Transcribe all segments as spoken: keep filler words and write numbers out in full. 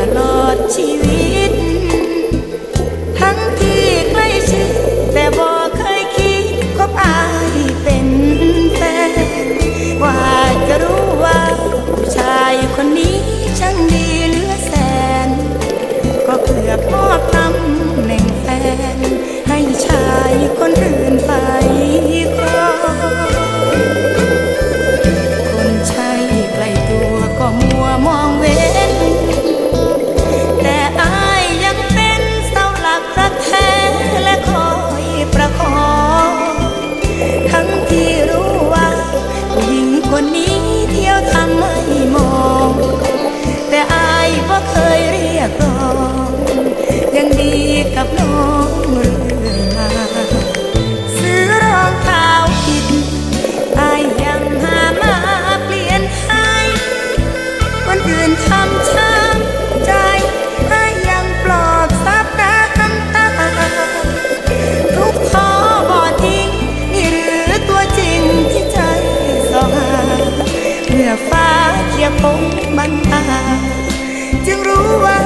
ตลอดชีวิตทั้งที่ใกล้ชิดแต่บ่เคยคิดคบอายเป็นแฟนว่าจะรู้ว่าผู้ชายคนนี้ช่างดีเหลือแสนก็เกือบมอบตำแหน่งแฟนให้ชายคนอื่นไปครองมัวมองเว้นแต่อ้ายยังเป็นเสาหลักรักแท้และคอยประคองทั้งที่รู้ว่าผู้หญิงคนนี้เที่ยวทำให้มองแต่อ้ายบ่เคยเรียกร้องยังดีกับน้องเรื่อยมาซื้อรองเท้าผิดอ้ายยังหามาเปลี่ยนคนอื่นทำช้ำใจให้ยังปลอบซับรักน้ำตาทุกข้อบ่ทิ้งนี่หรือตัวจริงที่ใจสองหาเมื่อฟ้าเขียวคงบังอาจจึงรู้ว่า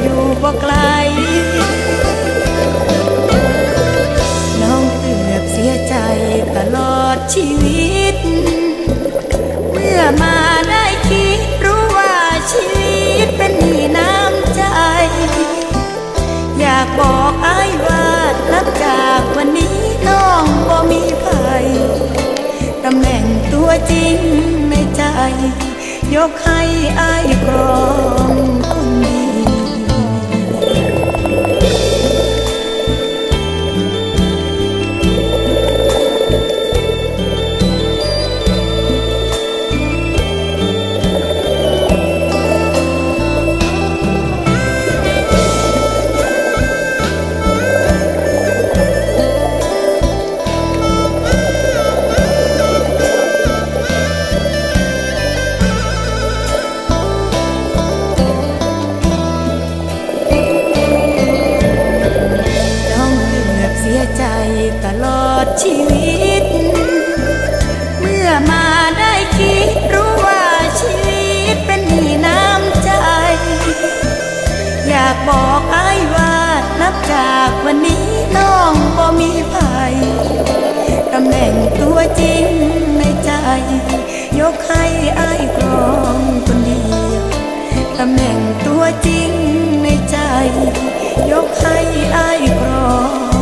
อยู่บ่ไกลน้องเกือบเสียใจตลอดชีวิตเมื่อมาได้คิดรู้ว่าชีวิตเป็นหนี้น้ำใจอยากบอกอ้ายว่านับจากวันนี้น้องบ่มีภัยตำแหน่งตัวจริงในใจยกให้อ้ายครองคนนี้ตลอดชีวิตเมื่อมาได้คิดรู้ว่าชีวิตเป็นหนี้น้ำใจอยากบอกอ้ายว่านับจากวันนี้น้องบ่มีภัยตำแหน่งตัวจริงในใจยกให้อ้ายครองคนเดียวตำแหน่งตัวจริงในใจยกให้อ้ายครอ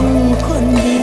งคนดี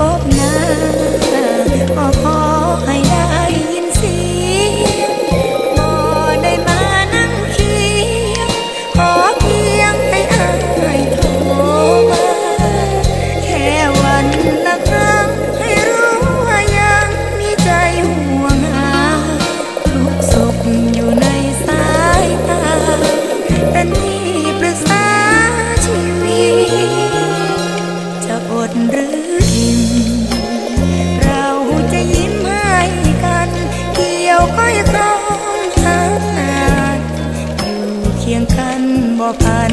พบหน้าขอขอให้ได้ยินเสียงพอได้มานั่งเคียงขอเพียงให้อายโทรมาแค่วันละครั้งให้รู้ว่ายังมีใจห่วงหาทุกศพอยู่ในสายตาแต่นี่ปรึกษาชีวิตจะอดหรือก้อยครองทางนานอยู่เคียงกันบ่พัน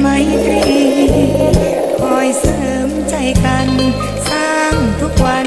ไมตรีคอยเสริมใจกันสร้างทุกวัน